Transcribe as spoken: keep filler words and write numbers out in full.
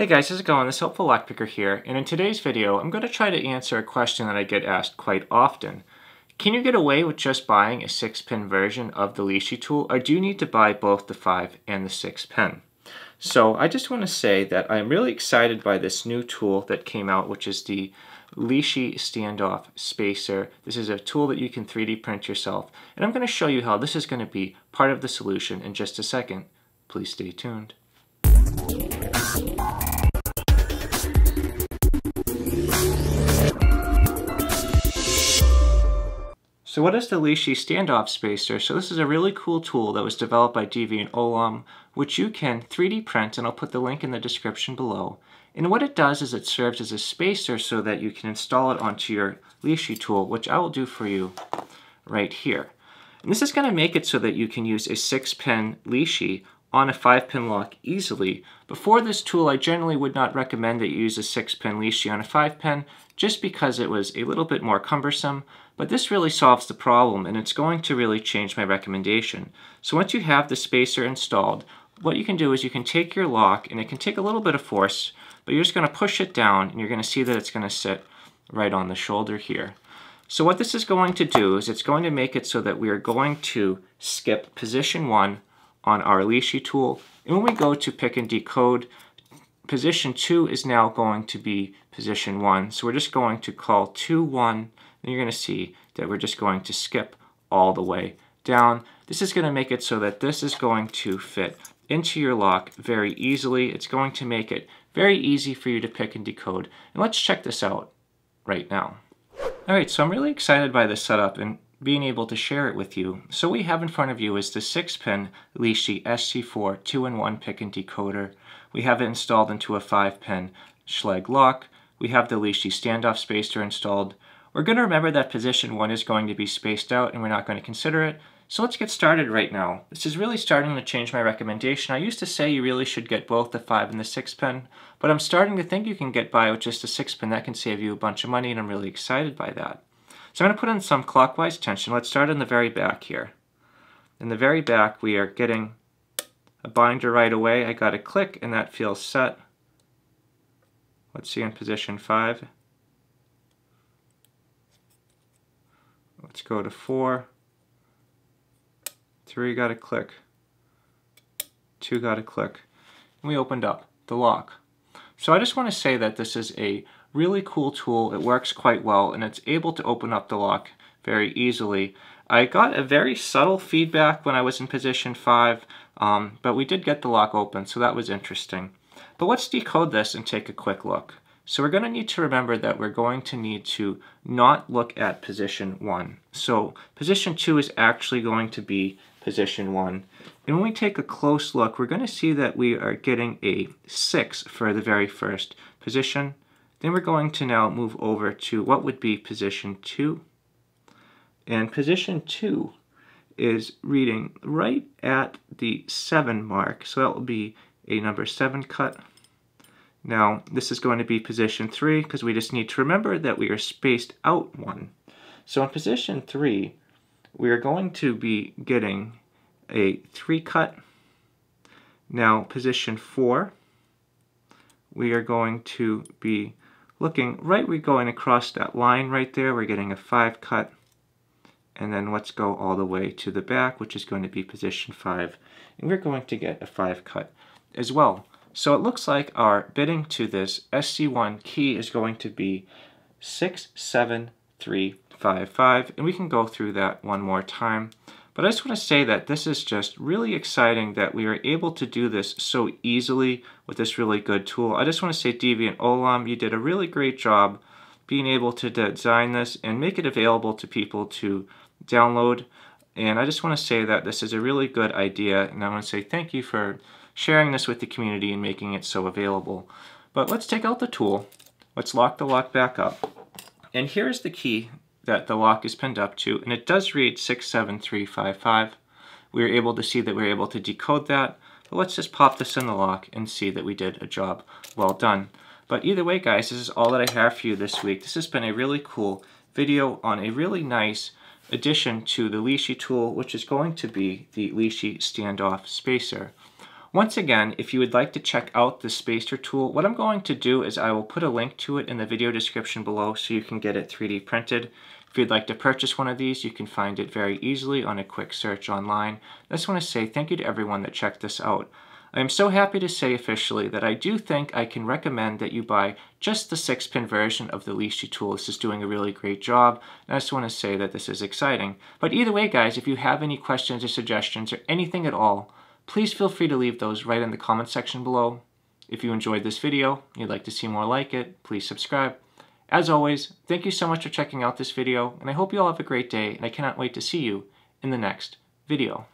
Hey guys, how's it going? This Helpful Lockpicker here, and in today's video I'm going to try to answer a question that I get asked quite often. Can you get away with just buying a six pin version of the Lishi tool, or do you need to buy both the five and the six pin? So I just want to say that I'm really excited by this new tool that came out, which is the Lishi Standoff Spacer. This is a tool that you can three D print yourself, and I'm going to show you how this is going to be part of the solution in just a second. Please stay tuned. So what is the Lishi Standoff Spacer? So this is a really cool tool that was developed by Deviant Ollam, which you can three D print, and I'll put the link in the description below. And what it does is it serves as a spacer so that you can install it onto your Lishi tool, which I will do for you right here. And this is going to make it so that you can use a six pin Lishi on a five pin lock easily. Before this tool, I generally would not recommend that you use a six pin Lishi on a five pin, just because it was a little bit more cumbersome, but this really solves the problem, and it's going to really change my recommendation. So once you have the spacer installed, what you can do is you can take your lock, and it can take a little bit of force, but you're just going to push it down, and you're going to see that it's going to sit right on the shoulder here. So what this is going to do is it's going to make it so that we are going to skip position one on our Lishi tool, and when we go to pick and decode, position two is now going to be position one. So we're just going to call two, one, and you're going to see that we're just going to skip all the way down. This is going to make it so that this is going to fit into your lock very easily. It's going to make it very easy for you to pick and decode. And let's check this out right now. All right, so I'm really excited by this setup and being able to share it with you. So what we have in front of you is the six pin Lishi S C four two in one pick and decoder. We have it installed into a five pin Schlage lock. We have the Lishi Standoff Spacer installed. We're going to remember that position one is going to be spaced out, and we're not going to consider it. So let's get started right now. This is really starting to change my recommendation. I used to say you really should get both the five and the six pin, but I'm starting to think you can get by with just a six pin. That can save you a bunch of money, and I'm really excited by that. So I'm going to put in some clockwise tension. Let's start in the very back here. In the very back, we are getting a binder right away. I got a click, and that feels set. Let's see in position five. Let's go to four. Three got a click. Two got a click. And we opened up the lock. So I just want to say that this is a really cool tool. It works quite well, and it's able to open up the lock very easily. I got a very subtle feedback when I was in position five, um, but we did get the lock open, so that was interesting. But let's decode this and take a quick look. So we're going to need to remember that we're going to need to not look at position one. So position two is actually going to be position one. And when we take a close look, we're going to see that we are getting a six for the very first position. Then we're going to now move over to what would be position two. And position two is reading right at the seven mark, so that will be a number seven cut. Now this is going to be position three, because we just need to remember that we are spaced out one. So in position three, we are going to be getting a three cut. Now position four, we are going to be looking right, we're going across that line right there, we're getting a five cut. And then let's go all the way to the back, which is going to be position five. And we're going to get a five cut as well. So it looks like our bidding to this S C one key is going to be six, seven, three, five, five. And we can go through that one more time. But I just want to say that this is just really exciting that we are able to do this so easily with this really good tool. I just want to say, Deviant Ollam, you did a really great job being able to design this and make it available to people to download. And I just want to say that this is a really good idea, and I want to say thank you for sharing this with the community and making it so available. But let's take out the tool, let's lock the lock back up, and here's the key that the lock is pinned up to, and it does read six seven three five five. We were able to see that we were able to decode that, but let's just pop this in the lock and see that we did a job well done. But either way, guys, this is all that I have for you this week. This has been a really cool video on a really nice addition to the Lishi tool, which is going to be the Lishi Standoff Spacer. Once again, if you would like to check out the spacer tool, what I'm going to do is I will put a link to it in the video description below so you can get it three D printed. If you'd like to purchase one of these, you can find it very easily on a quick search online. I just want to say thank you to everyone that checked this out. I am so happy to say officially that I do think I can recommend that you buy just the six pin version of the Lishi tool. This is doing a really great job, and I just want to say that this is exciting. But either way, guys, if you have any questions or suggestions or anything at all, please feel free to leave those right in the comment section below. If you enjoyed this video and you'd like to see more like it, please subscribe. As always, thank you so much for checking out this video, and I hope you all have a great day, and I cannot wait to see you in the next video.